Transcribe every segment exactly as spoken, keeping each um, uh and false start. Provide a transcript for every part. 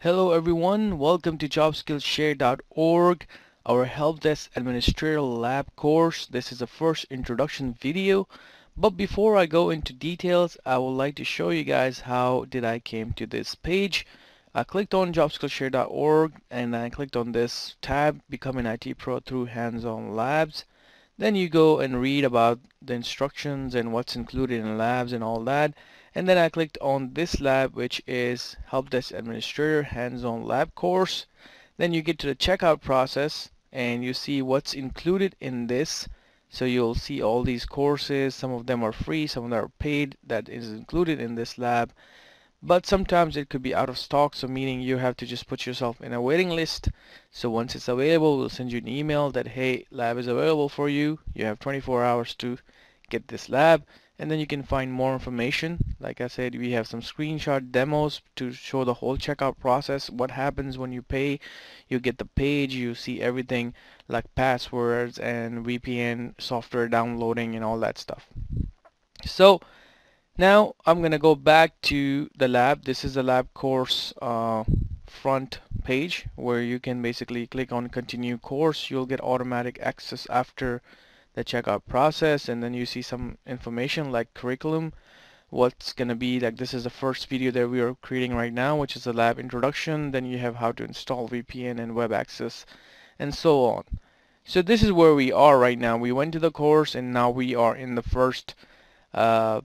Hello everyone, welcome to Jobskillshare dot org, our help desk administrator lab course. This is the first introduction video, but before I go into details, I would like to show you guys how did I came to this page. I clicked on Jobskillshare dot org and I clicked on this tab, Become an I T Pro through hands-on labs. Then you go and read about the instructions and what's included in labs and all that. And then I clicked on this lab, which is Help Desk Administrator Hands-On Lab Course. Then you get to the checkout process and you see what's included in this. So you'll see all these courses. Some of them are free, some of them are paid, that is included in this lab. But sometimes it could be out of stock, so meaning you have to just put yourself in a waiting list. So once it's available, we'll send you an email that, hey, lab is available for you. You have twenty-four hours to get this lab. And then you can find more information. Like I said, we have some screenshot demos to show the whole checkout process, what happens when you pay. You get the page, you see everything like passwords and V P N software downloading and all that stuff. So now I'm gonna go back to the lab. This is the lab course uh, front page where you can basically click on continue course. You'll get automatic access after the checkout process, and then you see some information like curriculum, what's gonna be like. This is the first video that we are creating right now, which is the lab introduction. Then you have how to install V P N and web access and so on. So this is where we are right now. We went to the course and now we are in the first uh,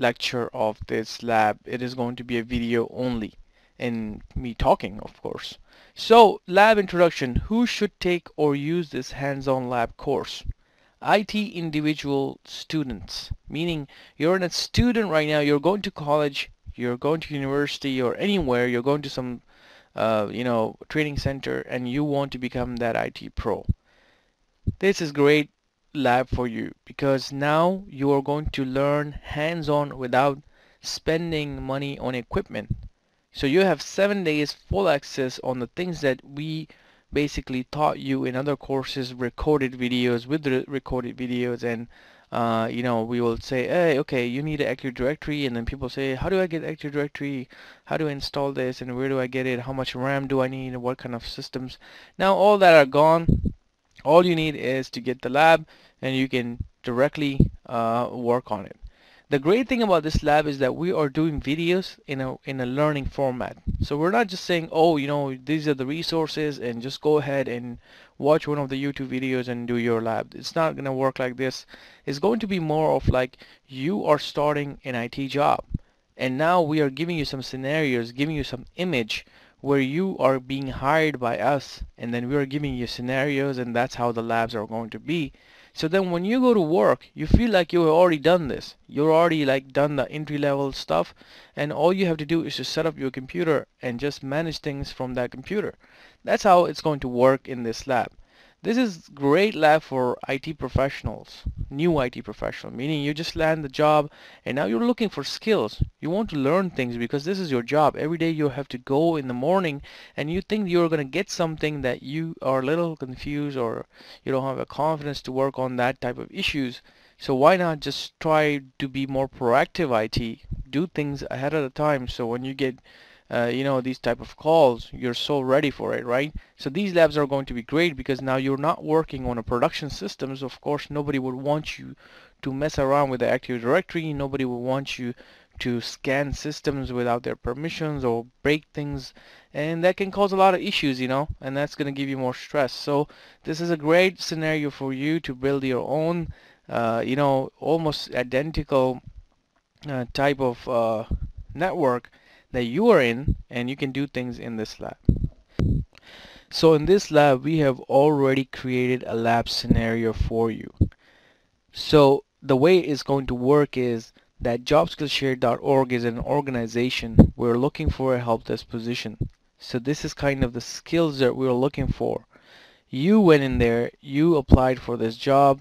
lecture of this lab. It is going to be a video only and me talking, of course. So lab introduction, who should take or use this hands-on lab course? I T individual students, meaning you're a student right now, you're going to college, you're going to university or anywhere, you're going to some uh, you know, training center, and you want to become that I T pro. This is great lab for you because now you are going to learn hands-on without spending money on equipment. So you have seven days full access on the things that we basically taught you in other courses, recorded videos with re recorded videos, and uh, you know, we will say, hey, okay, you need an Active Directory, and then people say, how do I get Active Directory? How do I install this? And where do I get it? How much RAM do I need? And what kind of systems? Now all that are gone. All you need is to get the lab, and you can directly uh, work on it. The great thing about this lab is that we are doing videos in a, in a learning format. So we're not just saying, oh, you know, these are the resources and just go ahead and watch one of the YouTube videos and do your lab. It's not going to work like this. It's going to be more of like you are starting an I T job, and now we are giving you some scenarios, giving you some image where you are being hired by us, and then we are giving you scenarios, and that's how the labs are going to be. So then when you go to work, you feel like you've already done this. You're already like done the entry level stuff, and all you have to do is to set up your computer and just manage things from that computer. That's how it's going to work in this lab. This is great lab for I T professionals, new I T professional, meaning you just land the job and now you're looking for skills. You want to learn things because this is your job. Every day you have to go in the morning and you think you're going to get something that you are a little confused or you don't have the confidence to work on that type of issues. So why not just try to be more proactive I T, do things ahead of the time, so when you get Uh, you know, these type of calls, you're so ready for it, right? So these labs are going to be great because now you're not working on a production system. So of course nobody would want you to mess around with the Active Directory. Nobody would want you to scan systems without their permissions or break things, and that can cause a lot of issues, you know, and that's gonna give you more stress. So this is a great scenario for you to build your own uh, you know, almost identical uh, type of uh, network that you are in, and you can do things in this lab. So in this lab we have already created a lab scenario for you. So the way it's going to work is that Jobskillshare dot org is an organization. We're looking for a help desk position. So this is kind of the skills that we're looking for. You went in there, you applied for this job,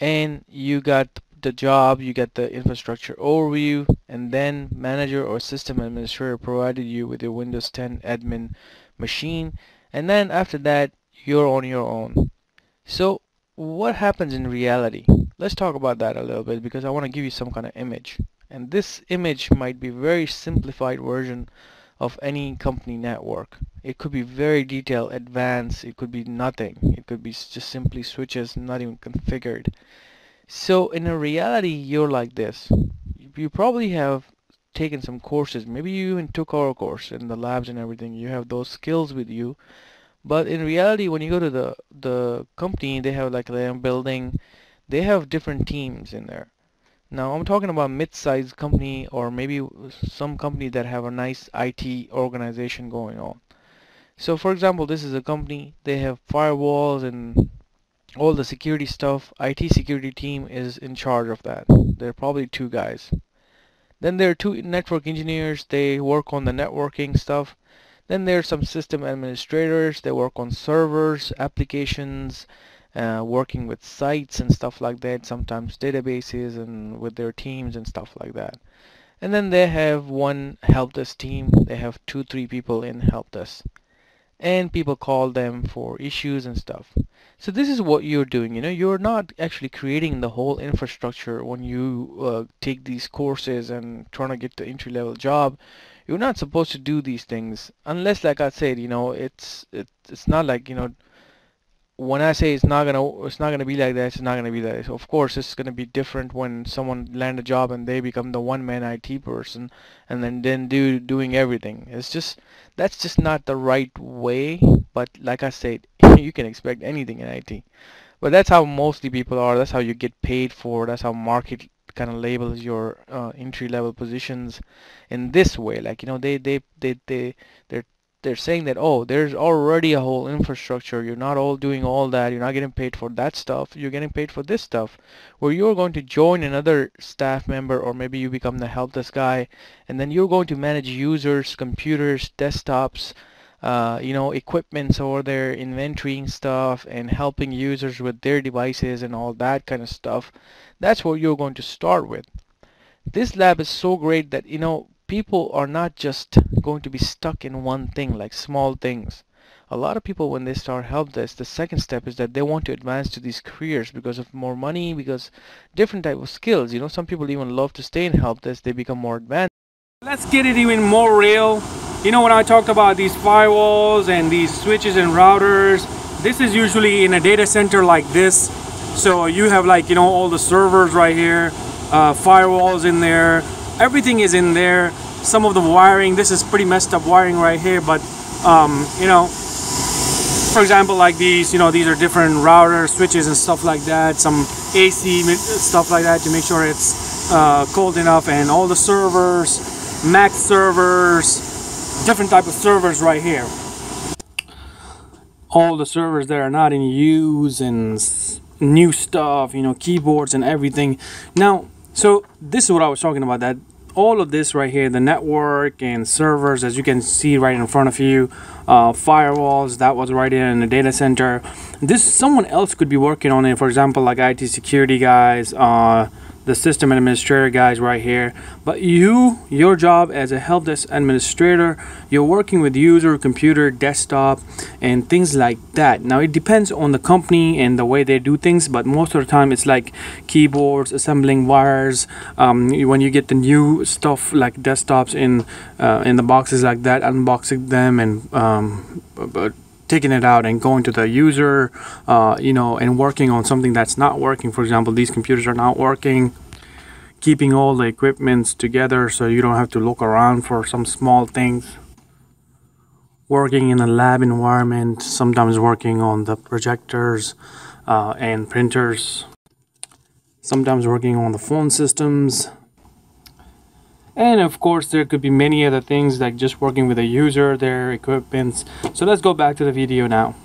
and you got the job, you get the infrastructure overview, and then manager or system administrator provided you with your Windows ten admin machine, and then after that you're on your own. So what happens in reality? Let's talk about that a little bit because I want to give you some kind of image, and this image might be very simplified version of any company network. It could be very detailed, advanced, it could be nothing. It could be just simply switches not even configured. So in a reality, you're like this. You probably have taken some courses, maybe you even took our course in the labs and everything. You have those skills with you, but in reality, when you go to the the company, they have like their own building, they have different teams in there. Now I'm talking about mid-sized company, or maybe some company that have a nice I T organization going on. So for example, this is a company, they have firewalls and all the security stuff. I T security team is in charge of that. There are probably two guys. Then there are two network engineers, they work on the networking stuff. Then there are some system administrators, they work on servers, applications, uh, working with sites and stuff like that, sometimes databases and with their teams and stuff like that. And then they have one help desk team, they have two, three people in help desk. And people call them for issues and stuff. So this is what you're doing. You know, you're not actually creating the whole infrastructure when you uh, take these courses and trying to get the entry-level job. You're not supposed to do these things unless, like I said, you know, it's it, it's not like, you know, when I say it's not gonna it's not gonna be like that, it's not gonna be that. So of course, it's gonna be different when someone land a job and they become the one-man I T person, and then then do doing everything. It's just that's just not the right way. But like I said, you can expect anything in I T. But that's how mostly people are. That's how you get paid for. That's how market kind of labels your uh, entry-level positions in this way. Like, you know, they they they they they're they're saying that, oh, there's already a whole infrastructure, you're not all doing all that, you're not getting paid for that stuff, you're getting paid for this stuff, where you're going to join another staff member, or maybe you become the help desk guy, and then you're going to manage users, computers, desktops, uh, you know, equipments over there, inventorying stuff, and helping users with their devices and all that kind of stuff. That's what you're going to start with. This lab is so great that, you know, people are not just going to be stuck in one thing, like small things. A lot of people, when they start help desk, the second step is that they want to advance to these careers because of more money, because different type of skills. You know, some people even love to stay in help desk, they become more advanced. Let's get it even more real. You know, when I talked about these firewalls and these switches and routers, this is usually in a data center like this. So you have, like, you know, all the servers right here, uh, firewalls in there. Everything is in there. Some of the wiring, this is pretty messed up wiring right here, but um, you know, for example, like these, you know, these are different routers, switches and stuff like that, some A C stuff like that to make sure it's uh, cold enough, and all the servers, Mac servers, different type of servers right here, all the servers that are not in use, and new stuff, you know, keyboards and everything. Now, so this is what I was talking about, that all of this right here, the network and servers, as you can see right in front of you, uh, firewalls, that was right in the data center. This, someone else could be working on it, for example, like I T security guys, uh, the system administrator guys right here. But you, your job as a help desk administrator, you're working with user, computer, desktop, and things like that. Now it depends on the company and the way they do things, but most of the time it's like keyboards, assembling wires. Um, when you get the new stuff like desktops in uh, in the boxes like that, unboxing them and um, taking it out and going to the user, uh, you know, and working on something that's not working. For example, these computers are not working, keeping all the equipments together so you don't have to look around for some small things, working in a lab environment, sometimes working on the projectors uh, and printers, sometimes working on the phone systems. And of course, there could be many other things, like just working with a user, their equipments. So let's go back to the video now.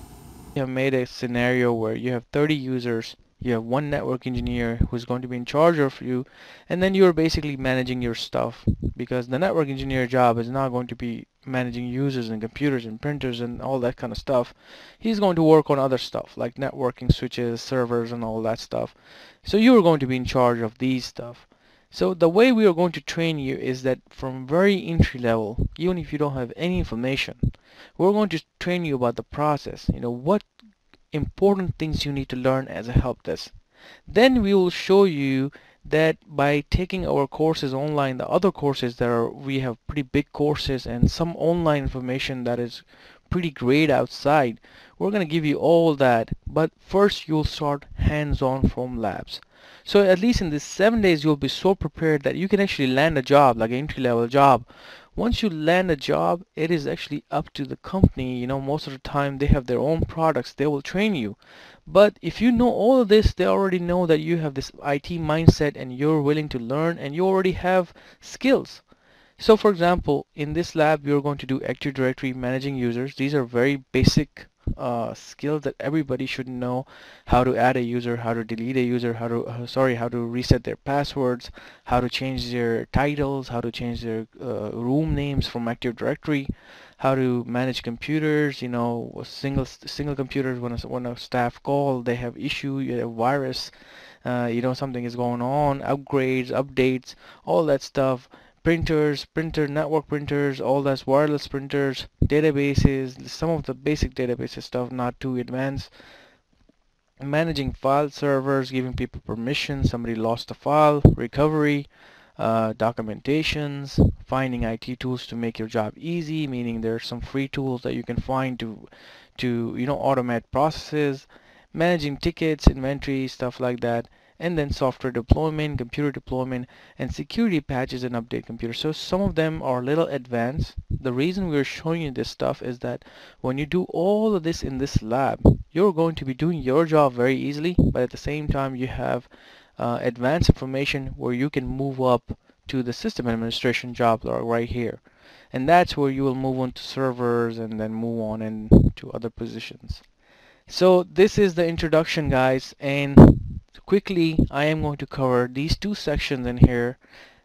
You have made a scenario where you have thirty users, you have one network engineer who's going to be in charge of you, and then you're basically managing your stuff, because the network engineer job is not going to be managing users and computers and printers and all that kind of stuff. He's going to work on other stuff like networking, switches, servers, and all that stuff. So you're going to be in charge of these stuff. So the way we are going to train you is that from very entry level, even if you don't have any information, we're going to train you about the process, you know, what important things you need to learn as a help desk. Then we will show you that by taking our courses online, the other courses that are, we have pretty big courses and some online information that is pretty great outside, we're going to give you all that, but first you'll start hands-on from labs. So at least in these seven days you'll be so prepared that you can actually land a job, like an entry-level job. Once you land a job, it is actually up to the company. You know, most of the time they have their own products, they will train you. But if you know all of this, they already know that you have this I T mindset and you're willing to learn and you already have skills. So for example, in this lab you're going to do Active Directory, managing users. These are very basic uh, skills that everybody should know: how to add a user, how to delete a user, how to uh, sorry, how to reset their passwords, how to change their titles, how to change their uh, room names from Active Directory, how to manage computers. You know, a single single computers when a, when a staff call, they have issue, you have a virus, uh, you know, something is going on, upgrades, updates, all that stuff. Printers, printer network printers, all that's wireless printers, databases, some of the basic databases stuff, not too advanced. Managing file servers, giving people permission, somebody lost a file, recovery, uh, documentations, finding I T tools to make your job easy, meaning there's some free tools that you can find to, to you know, automate processes, managing tickets, inventory, stuff like that. And then software deployment, computer deployment, and security patches and update computers. So some of them are a little advanced. The reason we're showing you this stuff is that when you do all of this in this lab, you're going to be doing your job very easily, but at the same time you have uh, advanced information where you can move up to the system administration job right here. And that's where you will move on to servers and then move on and to other positions. So this is the introduction, guys, and quickly I am going to cover these two sections in here,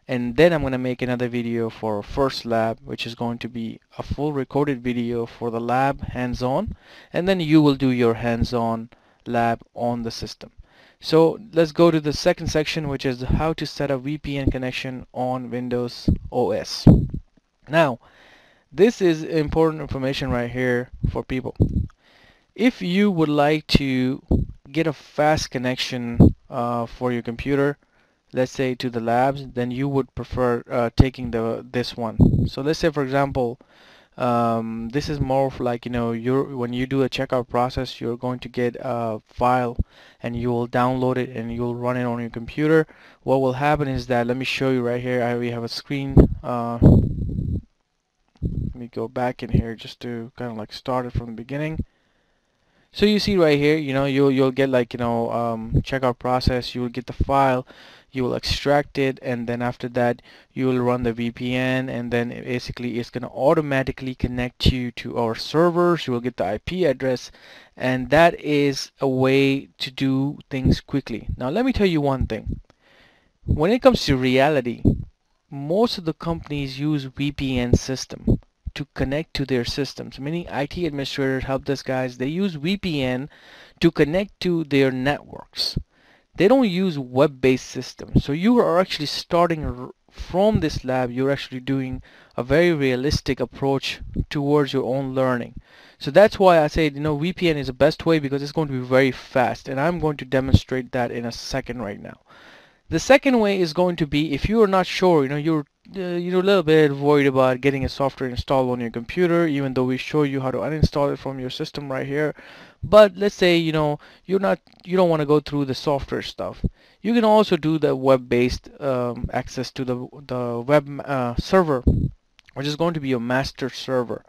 and then I'm going to make another video for first lab, which is going to be a full recorded video for the lab hands-on, and then you will do your hands-on lab on the system. So let's go to the second section, which is how to set up V P N connection on Windows O S. Now this is important information right here for people. If you would like to get a fast connection uh, for your computer, let's say to the labs, then you would prefer uh, taking the this one. So let's say, for example, um, this is more of like, you know, you're when you do a checkout process, you're going to get a file and you will download it and you'll run it on your computer. What will happen is that, let me show you right here, I we have a screen. Uh, let me go back in here just to kind of like start it from the beginning. So you see right here, you know, you'll, you'll get like, you know, um, checkout process, you will get the file, you will extract it, and then after that you will run the V P N, and then it basically it's going to automatically connect you to our servers. You will get the I P address, and that is a way to do things quickly. Now let me tell you one thing. When it comes to reality, most of the companies use V P N system to connect to their systems. Many I T administrators, help desk guys, they use V P N to connect to their networks. They don't use web-based systems. So you are actually starting from this lab, you're actually doing a very realistic approach towards your own learning. So that's why I said, you know, V P N is the best way, because it's going to be very fast, and I'm going to demonstrate that in a second right now. The second way is going to be, if you are not sure, you know, you're Uh, you're a little bit worried about getting a software installed on your computer, even though we show you how to uninstall it from your system right here. But let's say, you know, you're not, you don't want to go through the software stuff. You can also do the web-based um, access to the the web uh, server, which is going to be a master server.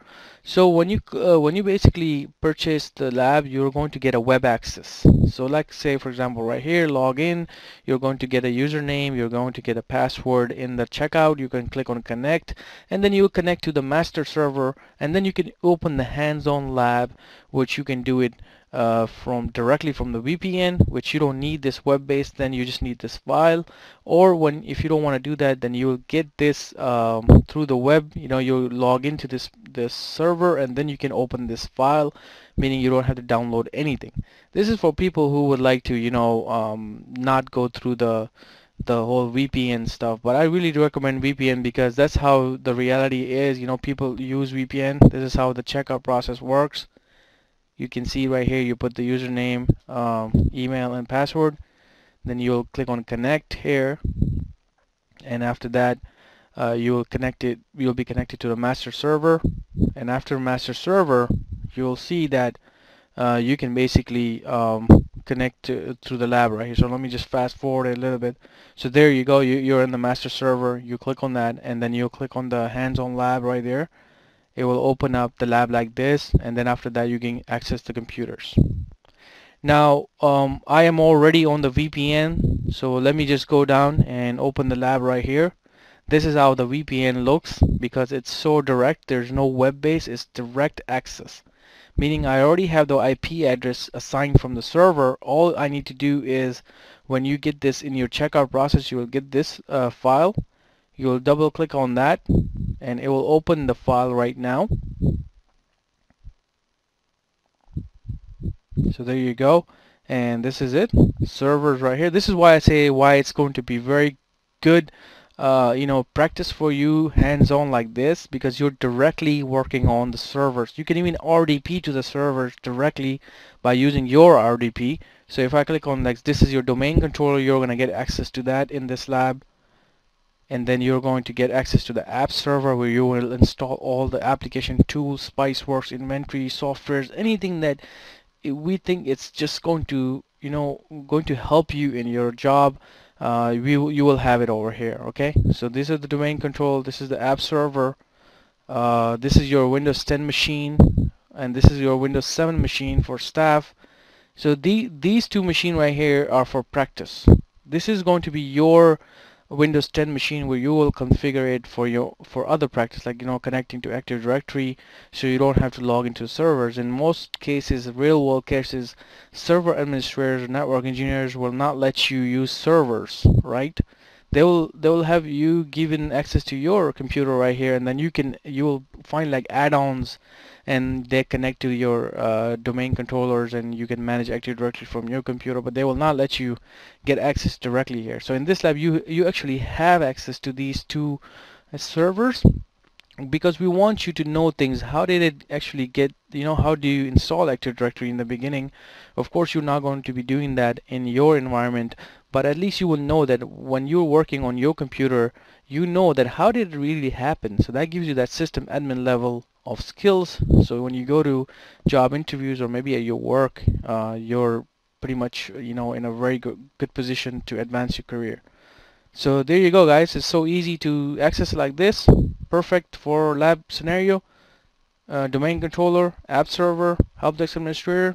So when you uh, when you basically purchase the lab, you're going to get a web access. So like, say for example right here, log in, you're going to get a username, you're going to get a password in the checkout, you can click on connect, and then you connect to the master server, and then you can open the hands-on lab, which you can do it uh, from directly from the V P N, which you don't need this web-based, then you just need this file. Or when if you don't want to do that, then you'll get this um, through the web, you know, you'll log into this this server, and then you can open this file, meaning you don't have to download anything. This is for people who would like to, you know, um, not go through the the whole V P N stuff. But I really do recommend V P N, because that's how the reality is. You know, people use V P N. This is how the checkout process works. You can see right here, you put the username, um, email, and password. Then you'll click on connect here, and after that uh, you'll connect it you'll be connected to the master server. And after master server, you'll see that uh, you can basically um, connect to, to the lab right here. So let me just fast forward a little bit. So there you go, you, you're in the master server. You click on that, and then you'll click on the hands-on lab right there. It will open up the lab like this, and then after that you can access the computers. Now um, I am already on the V P N, so let me just go down and open the lab right here. This is how the V P N looks, because it's so direct. There's no web base, it's direct access, meaning I already have the I P address assigned from the server. All I need to do is, when you get this in your checkout process, you will get this uh, file. You will double click on that, and it will open the file right now. So there you go, and this is it, servers right here. This is why I say why it's going to be very good uh, you know, practice for you, hands-on like this, because you're directly working on the servers. You can even R D P to the servers directly by using your R D P. So if I click on next, this is your domain controller. You're going to get access to that in this lab, and then you're going to get access to the app server, where you will install all the application tools, Spiceworks, inventory, softwares, anything that we think it's just going to, you know, going to help you in your job. Uh, we, you will have it over here. Okay, so these are the domain control, this is the app server, uh, this is your Windows ten machine, and this is your Windows seven machine for staff. So the, these two machines right here are for practice. This is going to be your Windows ten machine, where you will configure it for your for other practice, like, you know, connecting to Active Directory, so you don't have to log into servers. In most cases, real world cases, server administrators, network engineers will not let you use servers, right? They will they will have you given access to your computer right here, and then you can you will find like add-ons, and they connect to your uh, domain controllers, and you can manage Active Directory from your computer, but they will not let you get access directly here. So in this lab, you you actually have access to these two uh, servers, because we want you to know things. How did it actually get, you know, how do you install Active Directory in the beginning? Of course, you're not going to be doing that in your environment, but at least you will know that when you're working on your computer, you know that how did it really happen. So that gives you that system admin level of skills. So when you go to job interviews, or maybe at your work, uh, you're pretty much, you know, in a very good, good position to advance your career. So there you go, guys. It's so easy to access like this. Perfect for lab scenario. Uh, domain controller, app server, help desk administrator,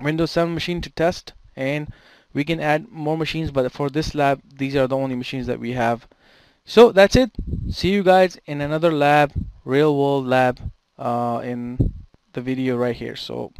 Windows seven machine to test, and we can add more machines, but for this lab, these are the only machines that we have. So that's it. See you guys in another lab, real world lab, uh, in the video right here. So